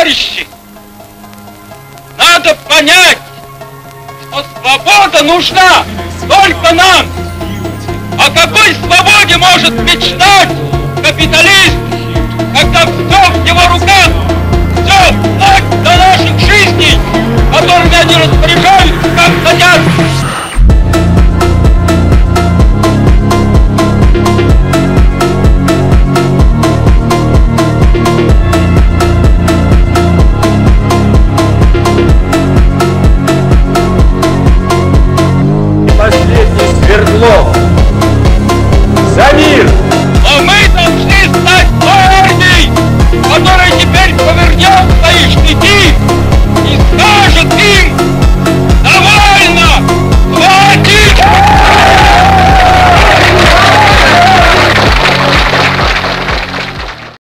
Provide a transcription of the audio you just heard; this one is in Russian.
товарищи, надо понять, что свобода нужна только нам. О какой свободе может мечтать капиталист, когда все в его руках?